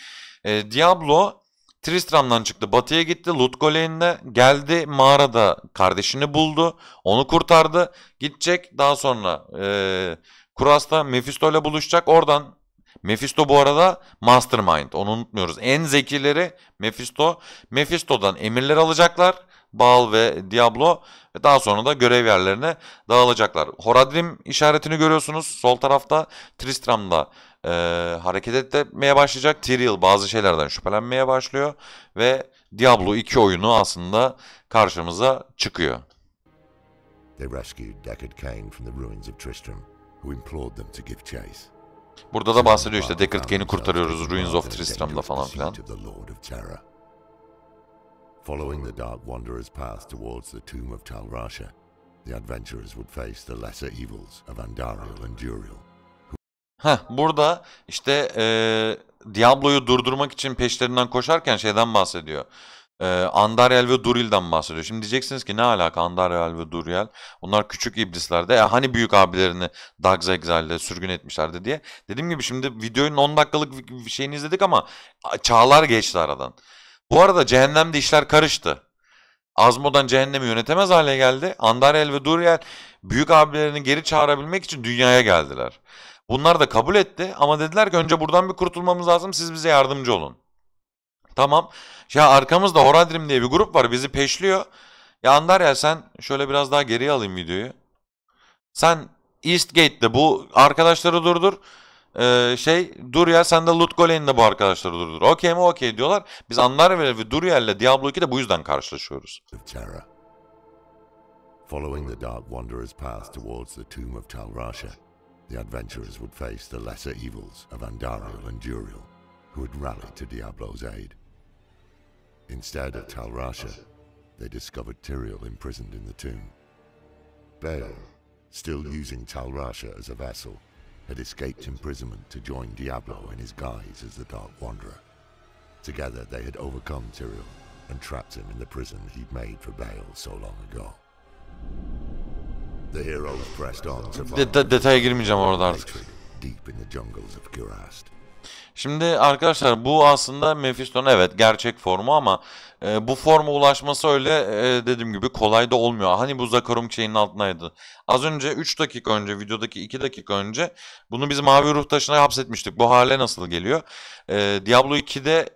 Diablo Tristram'dan çıktı, batıya gitti, Lut Gholein'e geldi, mağarada kardeşini buldu, onu kurtardı, gidecek, daha sonra Kuras'ta Mephisto ile buluşacak. Oradan Mephisto bu arada mastermind. Onu unutmuyoruz. En zekileri Mephisto. Mephisto'dan emirler alacaklar. Baal ve Diablo. Ve daha sonra da görev yerlerine dağılacaklar. Horadrim işaretini görüyorsunuz. Sol tarafta Tristram'da hareket etmeye başlayacak. Tyrael bazı şeylerden şüphelenmeye başlıyor. Ve Diablo 2 oyunu aslında karşımıza çıkıyor. They rescued Deckard Cain from the ruins of Tristram, who implored them to give chase. Burada da bahsediyor işte, Deckard Cain'i kurtarıyoruz Ruins of Tristram'da falan filan. Following the Dark Wanderer's path towards the tomb of Tal Rasha, the adventurers would face the lesser evils of Andariel and Duriel. Burada işte Diablo'yu durdurmak için peşlerinden koşarken şeyden bahsediyor. Andariel ve Duriel'den bahsediyor. Şimdi diyeceksiniz ki ne alaka Andariel ve Duriel? Onlar küçük iblislerdi. Hani büyük abilerini Dag's Exile'de sürgün etmişlerdi diye. Dediğim gibi şimdi videonun 10 dakikalık şeyini izledik ama çağlar geçti aradan. Bu arada cehennemde işler karıştı. Azmo'dan cehennemi yönetemez hale geldi. Andariel ve Duriel büyük abilerini geri çağırabilmek için dünyaya geldiler. Bunlar da kabul etti ama dediler ki önce buradan bir kurtulmamız lazım, siz bize yardımcı olun. Tamam. Ya arkamızda Horadrim diye bir grup var, bizi peşliyor. Ya Andariel, sen şöyle biraz daha geriye alayım videoyu. Sen Eastgate'de bu arkadaşları durdur. Duriel sen de Lut Gholein'de bu arkadaşları durdur. Okey mi? Okey diyorlar. Biz Andariel ve Duriel'le Diablo 2'de bu yüzden karşılaşıyoruz. Following the Dark Wanderer's path towards the tomb of Tal Rasha, the adventurers would face the lesser evils of Andariel and Duriel, who had rallied to Diablo's aid. Instead of Tal Rasha, they discovered Tyrael imprisoned in the tomb. Baal, still using Tal Rasha as a vessel, had escaped imprisonment to join Diablo in his guise as the Dark Wanderer. Together they had overcome Tyrael and trapped him in the prison he'd made for Baal so long ago. The heroes pressed on to find detaya girmeyeceğim orada artık. Deep in the jungles of Kurast. Şimdi arkadaşlar bu aslında Mephisto'nun evet gerçek formu ama bu forma ulaşması öyle dediğim gibi kolay da olmuyor. Hani bu Zakarum şeyinin altındaydı. Az önce 3 dakika önce videodaki 2 dakika önce bunu biz mavi ruh taşına hapsetmiştik. Bu hale nasıl geliyor? Diablo 2'de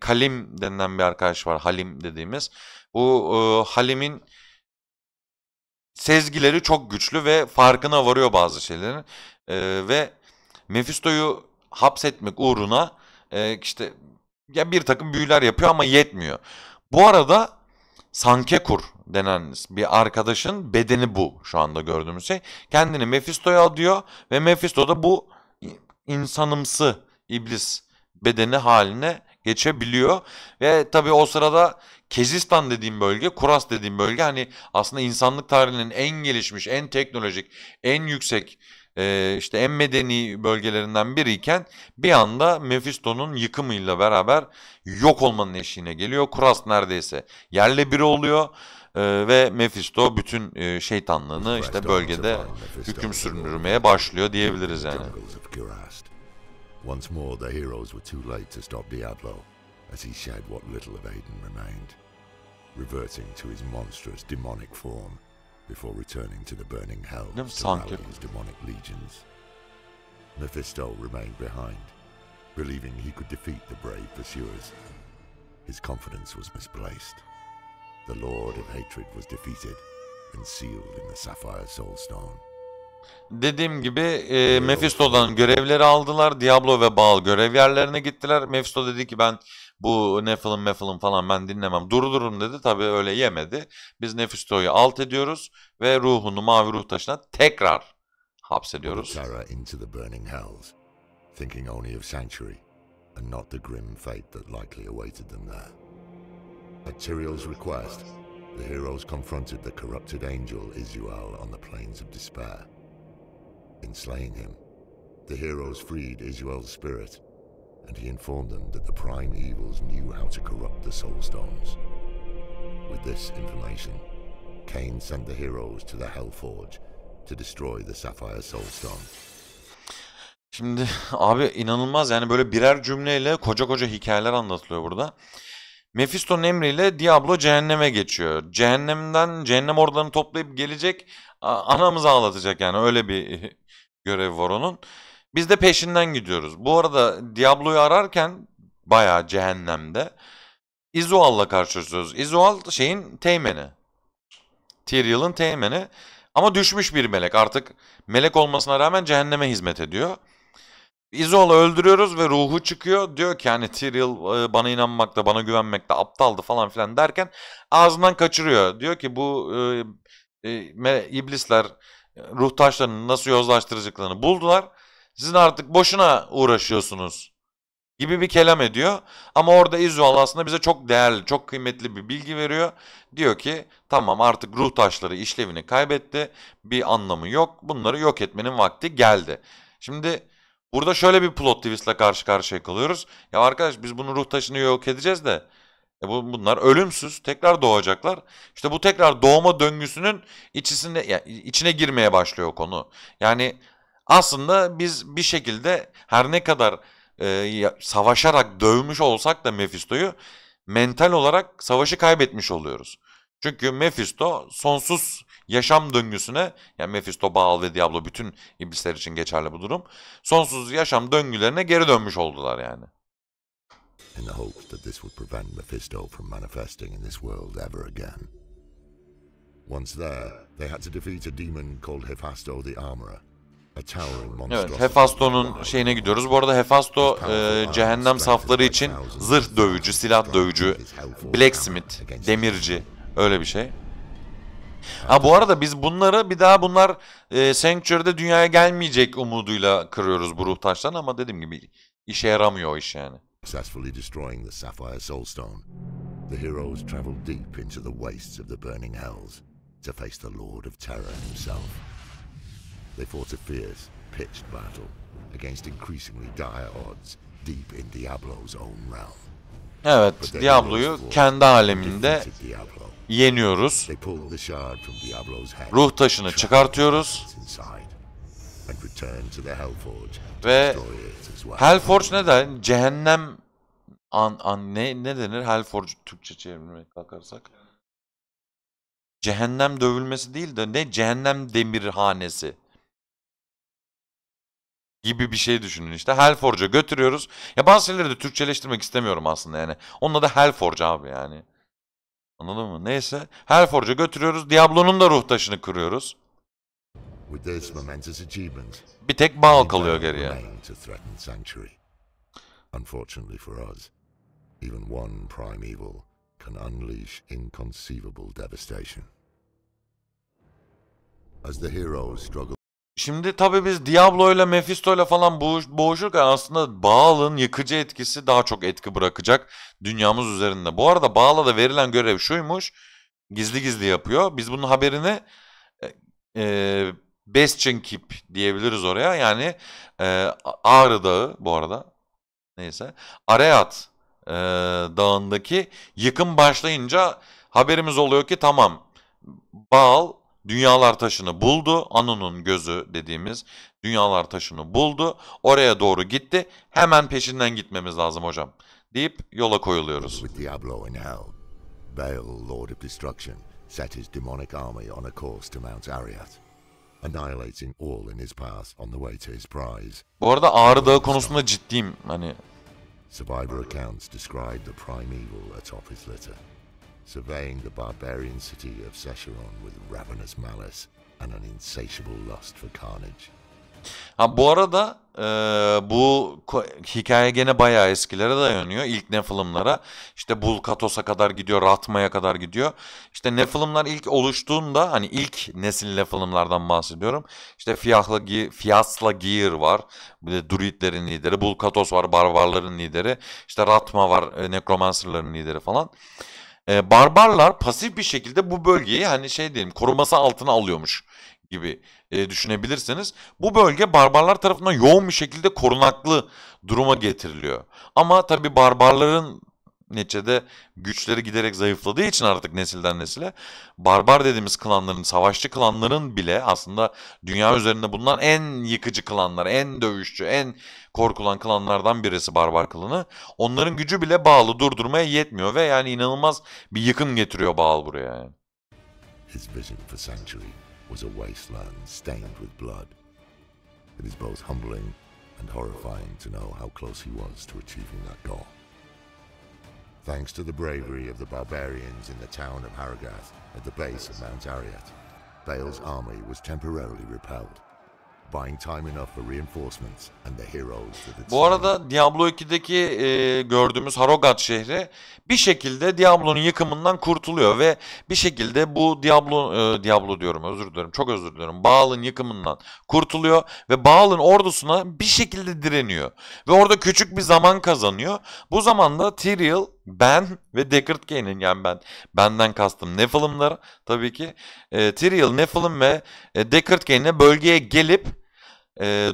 Kalim denilen bir arkadaş var. Halim dediğimiz. Bu Halim'in sezgileri çok güçlü ve farkına varıyor bazı şeylerin. Ve Mephisto'yu hapsetmek uğruna işte ya bir takım büyüler yapıyor ama yetmiyor. Bu arada Sankekur denen bir arkadaşın bedeni bu şu anda gördüğümüz şey. Kendini Mephisto'ya adıyor ve Mephisto da bu insanımsı iblis bedeni haline geçebiliyor. Ve tabii o sırada Kezistan dediğim bölge, Kurast dediğim bölge hani aslında insanlık tarihinin en gelişmiş, en teknolojik, en yüksek işte en medeni bölgelerinden biriyken bir anda Mephisto'nun yıkımıyla beraber yok olmanın eşiğine geliyor. Kurast neredeyse yerle biri oluyor ve Mephisto bütün şeytanlığını işte bölgede hüküm sürmeye başlıyor diyebiliriz yani. Once more the heroes were too late to stop Diablo as he shed what little of Aidan remained, reverting to his monstrous demonic form before returning to the burning hell to rally his demonic legions. Mephisto remained behind, believing he could defeat the brave pursuers. His confidence was misplaced. The Lord of Hatred was defeated and sealed in the Sapphire Soulstone. Dediğim gibi Mephisto'dan görevleri aldılar. Diablo ve Baal görev yerlerine gittiler. Mephisto dedi ki ben bu Nephalem falan ben dinlemem, durdururum dedi. Tabii öyle yemedi. Biz Mephisto'yu alt ediyoruz ve ruhunu mavi ruh taşına tekrar hapsediyoruz. At Tyrael's request, the heroes confronted the corrupted angel Izual on the plains of despair. In slaying him, the heroes freed Izual's spirit, and he informed them that the prime evils knew how to corrupt the soul stones. With this information, Cain sent the heroes to the Hellforge to destroy the Sapphire Soul Stone. Şimdi abi inanılmaz yani, böyle birer cümleyle koca hikayeler anlatılıyor burada. Mephisto'nun emriyle Diablo cehenneme geçiyor. Cehennem ordularını toplayıp gelecek, anamızı ağlatacak yani, öyle bir görevi var onun. Biz de peşinden gidiyoruz. Bu arada Diablo'yu ararken bayağı cehennemde Izual'la karşılaşıyoruz. Izual şeyin teğmeni. Tyrael'ın teğmeni. Ama düşmüş bir melek. Artık melek olmasına rağmen cehenneme hizmet ediyor. Izual'ı öldürüyoruz ve ruhu çıkıyor. Diyor ki hani Tyrael bana inanmakta, bana güvenmekte aptaldı falan filan derken ağzından kaçırıyor. Diyor ki bu iblisler ruh taşlarını nasıl yozlaştıracaklarını buldular. Sizin artık boşuna uğraşıyorsunuz gibi bir kelam ediyor. Ama orada Izual aslında bize çok değerli, çok kıymetli bir bilgi veriyor. Diyor ki tamam artık ruh taşları işlevini kaybetti. Bir anlamı yok. Bunları yok etmenin vakti geldi. Şimdi burada şöyle bir plot twist'le karşı karşıya kalıyoruz. Ya arkadaş biz bunun ruh taşını yok edeceğiz de bunlar ölümsüz. Tekrar doğacaklar. İşte bu tekrar doğma döngüsünün içine girmeye başlıyor konu. Yani aslında biz bir şekilde her ne kadar savaşarak dövmüş olsak da Mephisto'yu mental olarak savaşı kaybetmiş oluyoruz. Çünkü Mephisto sonsuz yaşam döngüsüne, yani Mephisto, Baal ve Diablo bütün iblisler için geçerli bu durum. Sonsuz yaşam döngülerine geri dönmüş oldular yani. In the hopes that this would prevent Mephisto from manifesting in this world ever again. Once there, they had to defeat a demon called Hephasto the Armorer. Evet, Hephasto'nun şeyine gidiyoruz. Bu arada Hephasto cehennem safları için zırh dövücü, silah dövücü, blacksmith, demirci, öyle bir şey. Ha bu arada biz bunları bir daha bunlar Sanctuary'de dünyaya gelmeyecek umuduyla kırıyoruz bu ruh taşlarını ama dediğim gibi işe yaramıyor o iş yani. They fought a fierce, pitched battle against increasingly dire odds deep in Diablo's own realm. Evet, Diablo'yu kendi aleminde yeniyoruz. Ruh taşını çıkartıyoruz. Ve Hellforge ne der? Cehennem ne denir? Hellforge Türkçe çevirmeye bakarsak. Cehennem dövülmesi değil de ne? Cehennem demirhanesi gibi bir şey düşünün işte. Hellforge'a götürüyoruz. Ya bazı şeyleri de Türkçeleştirmek istemiyorum aslında yani. Onunla da Hellforge abi yani. Anladın mı? Neyse. Hellforge'a götürüyoruz. Diablo'nun da ruh taşını kırıyoruz. Bir tek Baal kalıyor geriye. Şimdi tabii biz Diablo ile Mephisto ile falan boğuşurken aslında Baal'ın yıkıcı etkisi daha çok etki bırakacak dünyamız üzerinde. Bu arada Baal'a da verilen görev şuymuş, gizli gizli yapıyor. Biz bunun haberini Bastion Keep diyebiliriz oraya. Yani Ağrı Dağı bu arada, neyse, Areat Dağı'ndaki yıkım başlayınca haberimiz oluyor ki tamam Baal dünyalar taşını buldu. Anu'nun gözü dediğimiz dünyalar taşını buldu. Oraya doğru gitti. Hemen peşinden gitmemiz lazım hocam deyip yola koyuluyoruz. Bu arada Ağrı Dağı konusunda ciddiyim. Hani survivor accounts describe the primeval atop his litter, surveying the barbarian city of Secheron with ravenous malice and an insatiable lust for carnage. Ha bu arada bu hikaye gene bayağı eskilere dayanıyor. İlk Nephalem'lara, işte Bulkatos'a kadar gidiyor, Rathma'ya kadar gidiyor. İşte Nephalem'lar ilk oluştuğunda, hani ilk nesil Nephalem'lardan bahsediyorum. İşte Fiasla Gear var. Bir de Druidlerin lideri, Bulkatos var, Barbarların lideri. İşte Rathma var, Necromancer'ların lideri falan. Barbarlar pasif bir şekilde bu bölgeyi hani şey diyelim koruması altına alıyormuş gibi düşünebilirsiniz. Bu bölge barbarlar tarafından yoğun bir şekilde korunaklı duruma getiriliyor. Ama tabi barbarların neticede güçleri giderek zayıfladığı için artık nesilden nesile barbar dediğimiz klanların, savaşçı klanların bile aslında dünya üzerinde bulunan en yıkıcı klanlar, en dövüşçü, en korkulan klanlardan birisi barbar klanı. Onların gücü bile Baal'ı durdurmaya yetmiyor ve yani inanılmaz bir yıkım getiriyor Baal buraya. Yani. His vision for sanctuary was a wasteland stained with blood. It is both humbling and horrifying to know how close he was to achieving that goal. Thanks to the bravery of the barbarians in the town of Haragath at the base of Mount Ariat, Baal's army was temporarily repelled, buying time enough for reinforcements and the heroes that it. Bu arada Diablo 2'deki gördüğümüz Harogat şehri bir şekilde Diablo'nun yıkımından kurtuluyor ve bir şekilde bu Baal'ın yıkımından kurtuluyor ve Baal'ın ordusuna bir şekilde direniyor ve orada küçük bir zaman kazanıyor. Bu zamanda Tyrael, ben ve Deckard Cain'in, yani benden kastım Nephalem'lar tabii ki, Tyrael, Nephalem ve Deckard Cain'e bölgeye gelip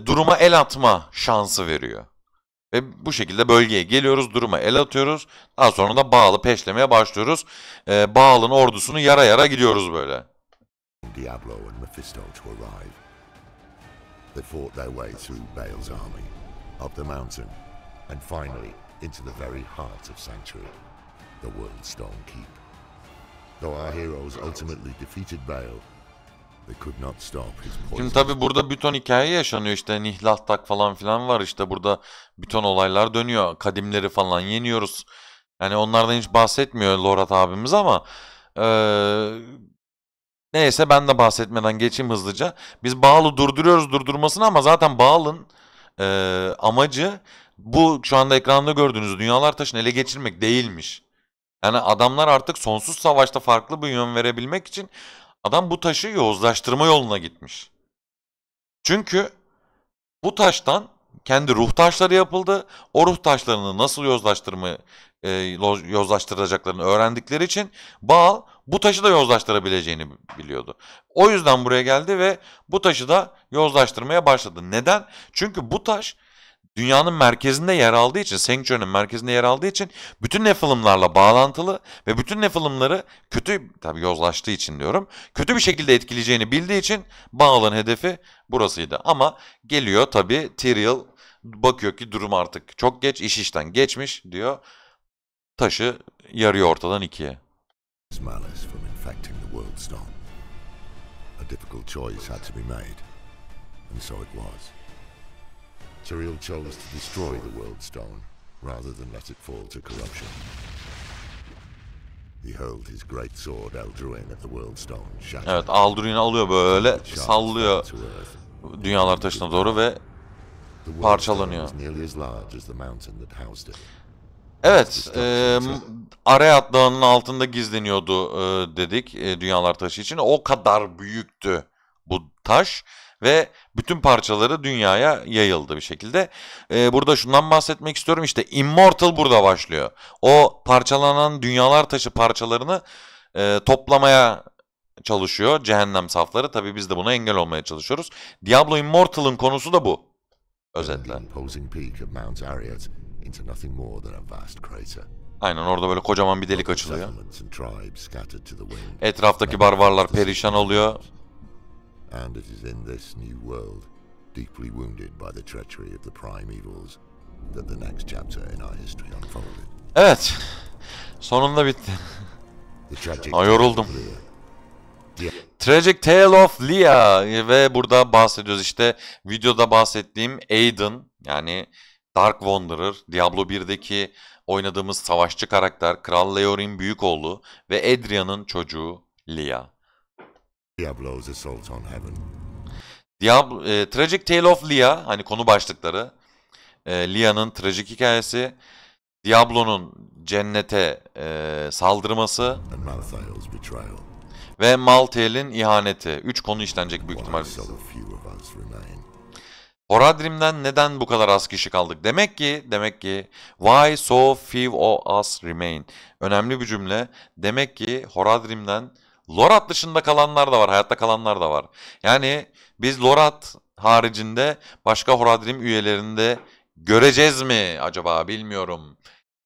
duruma el atma şansı veriyor. Ve bu şekilde bölgeye geliyoruz, duruma el atıyoruz. Daha sonra da Baal'ı peşlemeye başlıyoruz. Baal'ın ordusunu yara yara gidiyoruz böyle. Diablo and Mephisto to arrive. They fought their way through Baal's army, up the mountain, and finally into the very heart of Sanctuary, the World Stone Keep. Though our heroes ultimately defeated Baal, şimdi tabi burada bütün hikaye yaşanıyor, işte Nihlatak falan filan var, işte burada bütün olaylar dönüyor, kadimleri falan yeniyoruz. Yani onlardan hiç bahsetmiyor Lorath abimiz ama neyse, ben de bahsetmeden geçeyim hızlıca. Biz Baal'ı durduruyoruz durdurmasını, ama zaten Baal'ın amacı bu şu anda ekranda gördüğünüz dünyalar taşını ele geçirmek değilmiş. Yani adamlar artık sonsuz savaşta farklı bir yön verebilmek için adam bu taşı yozlaştırma yoluna gitmiş. Çünkü bu taştan kendi ruh taşları yapıldı. O ruh taşlarını nasıl yozlaştıracaklarını öğrendikleri için Baal bu taşı da yozlaştırabileceğini biliyordu. O yüzden buraya geldi ve bu taşı da yozlaştırmaya başladı. Neden? Çünkü bu taş dünyanın merkezinde yer aldığı için, Sanctuary'nin merkezinde yer aldığı için bütün Nephalem'larla bağlantılı ve bütün Nephalem'ları kötü, tabii yozlaştığı için diyorum, kötü bir şekilde etkileyeceğini bildiği için Baal'ın hedefi burasıydı. Ama geliyor tabii Tyrael, bakıyor ki durum artık çok geç, iş işten geçmiş diyor. Taşı yarıyor ortadan ikiye. Tyrael chose to destroy the World Stone rather than let it fall to corruption. He hurled his great sword Alduin at the World Stone. Evet, Alduin'i alıyor böyle, sallıyor dünyalar taşına doğru ve parçalanıyor. Evet, Ariat Dağı'nın altında gizleniyordu dedik dünyalar taşı için. O kadar büyüktü bu taş. Ve bütün parçaları dünyaya yayıldı bir şekilde. Burada şundan bahsetmek istiyorum. İşte Immortal burada başlıyor. O parçalanan dünyalar taşı parçalarını toplamaya çalışıyor. Cehennem safları. Tabii biz de buna engel olmaya çalışıyoruz. Diablo Immortal'ın konusu da bu. Özetle. Aynen, orada böyle kocaman bir delik açılıyor. Etraftaki barbarlar perişan oluyor. And it is in this new world, deeply wounded by the treachery of the prime evils, that the next chapter in our history unfolded. Evet, sonunda bitti. Ay, yoruldum. Tragic Tale of Leah ve burada bahsediyoruz işte videoda bahsettiğim Aidan, yani Dark Wanderer, Diablo 1'deki oynadığımız savaşçı karakter, Kral Leoric'in büyük oğlu ve Edria'nın çocuğu Leah. Diablo's Assault on Heaven. Tragic Tale of Leah, hani konu başlıkları. Leah'nın trajik hikayesi, Diablo'nun cennete saldırması ve Malthael'in ihaneti. 3 konu işlenecek büyük ihtimalle. Horadrim'den neden bu kadar az kişi kaldık? Demek ki why so few of us remain. Önemli bir cümle. Demek ki Horadrim'den Lorath dışında kalanlar da var, hayatta kalanlar da var. Yani biz Lorath haricinde başka Horadrim üyelerini de göreceğiz mi acaba, bilmiyorum.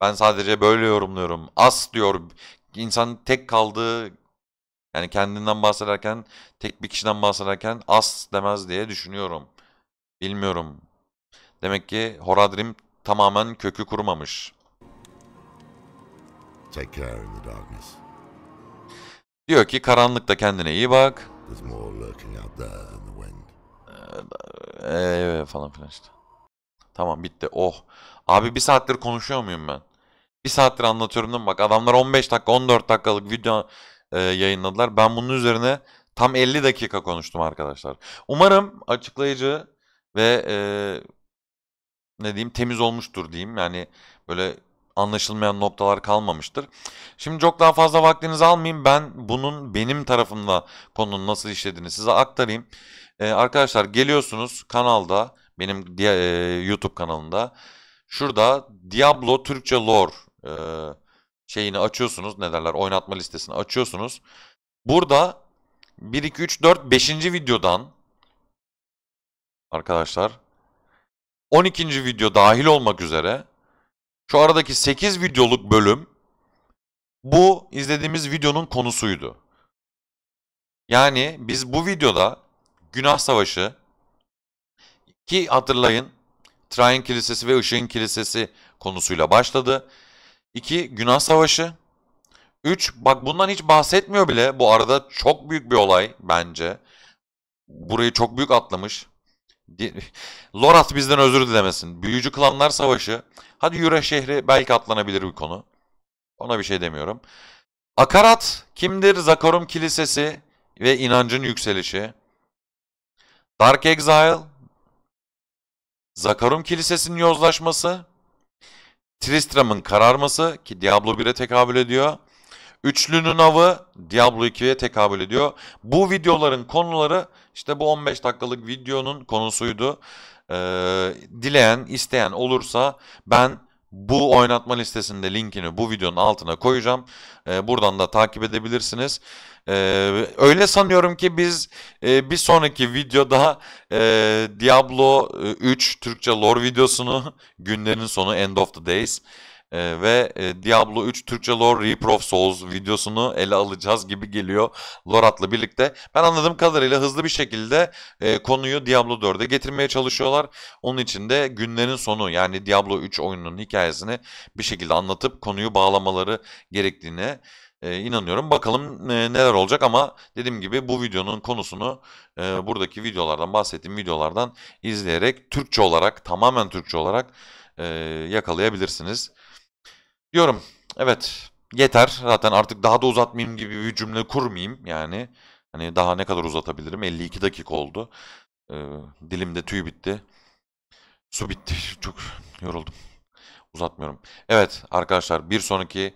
Ben sadece böyle yorumluyorum. Az diyor, insan tek kaldığı, yani kendinden bahsederken, tek bir kişiden bahsederken az demez diye düşünüyorum. Bilmiyorum. Demek ki Horadrim tamamen kökü kurumamış. Take care in the darkness. Diyor ki karanlıkta kendine iyi bak. falan filan işte. Tamam bitti. Oh. Abi bir saattir konuşuyor muyum ben? Bir saattir anlatıyorum değil mi? Bak adamlar 15 dakika 14 dakikalık video yayınladılar. Ben bunun üzerine tam 50 dakika konuştum arkadaşlar. Umarım açıklayıcı ve ne diyeyim, temiz olmuştur diyeyim. Yani böyle anlaşılmayan noktalar kalmamıştır. Şimdi çok daha fazla vaktinizi almayayım. Ben bunun benim tarafımda konunun nasıl işlediğini size aktarayım. Arkadaşlar geliyorsunuz kanalda, benim YouTube kanalında. Şurada Diablo Türkçe Lore şeyini açıyorsunuz. Ne derler? Oynatma listesini açıyorsunuz. Burada 1, 2, 3, 4, 5. videodan arkadaşlar 12. video dahil olmak üzere şu aradaki 8 videoluk bölüm bu izlediğimiz videonun konusuydu. Yani biz bu videoda Günah Savaşı, ki hatırlayın Train Kilisesi ve Işığın Kilisesi konusuyla başladı. 2. Günah Savaşı. 3. Bak bundan hiç bahsetmiyor bile. Bu arada çok büyük bir olay bence. Burayı çok büyük atlamış. Lorath bizden özür dilemesin. Büyücü Klanlar Savaşı. Hadi Yüre Şehri belki atlanabilir bir konu. Ona bir şey demiyorum. Akarat kimdir? Zakarum Kilisesi ve inancın yükselişi. Dark Exile. Zakarum Kilisesi'nin yozlaşması. Tristram'ın kararması ki Diablo 1'e tekabül ediyor. Üçlünün avı Diablo 2'ye tekabül ediyor. Bu videoların konuları işte bu 15 dakikalık videonun konusuydu. Dileyen, isteyen olursa ben bu oynatma listesinde linkini bu videonun altına koyacağım. Buradan da takip edebilirsiniz. Öyle sanıyorum ki biz bir sonraki videoda Diablo 3 Türkçe lore videosunu, günlerin sonu, end of the days, ve Diablo 3 Türkçe Lore Reaper of Souls videosunu ele alacağız gibi geliyor Lorath'la birlikte. Ben anladığım kadarıyla hızlı bir şekilde konuyu Diablo 4'e getirmeye çalışıyorlar. Onun için de günlerin sonu, yani Diablo 3 oyununun hikayesini bir şekilde anlatıp konuyu bağlamaları gerektiğine inanıyorum. Bakalım neler olacak, ama dediğim gibi bu videonun konusunu buradaki videolardan, bahsettiğim videolardan izleyerek Türkçe olarak, tamamen Türkçe olarak yakalayabilirsiniz diyorum. Evet, yeter zaten, artık daha da uzatmayayım gibi bir cümle kurmayayım yani. Hani daha ne kadar uzatabilirim? 52 dakika oldu. Dilimde tüy bitti. Su bitti. Çok yoruldum. Uzatmıyorum. Evet arkadaşlar, bir sonraki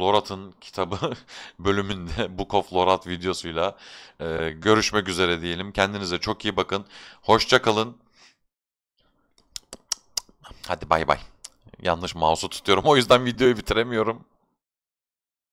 Lorath'ın kitabı bölümünde Book of Lorath videosuyla görüşmek üzere diyelim. Kendinize çok iyi bakın. Hoşça kalın. Hadi bay bay. Yanlış mouse'u tutuyorum, o yüzden videoyu bitiremiyorum.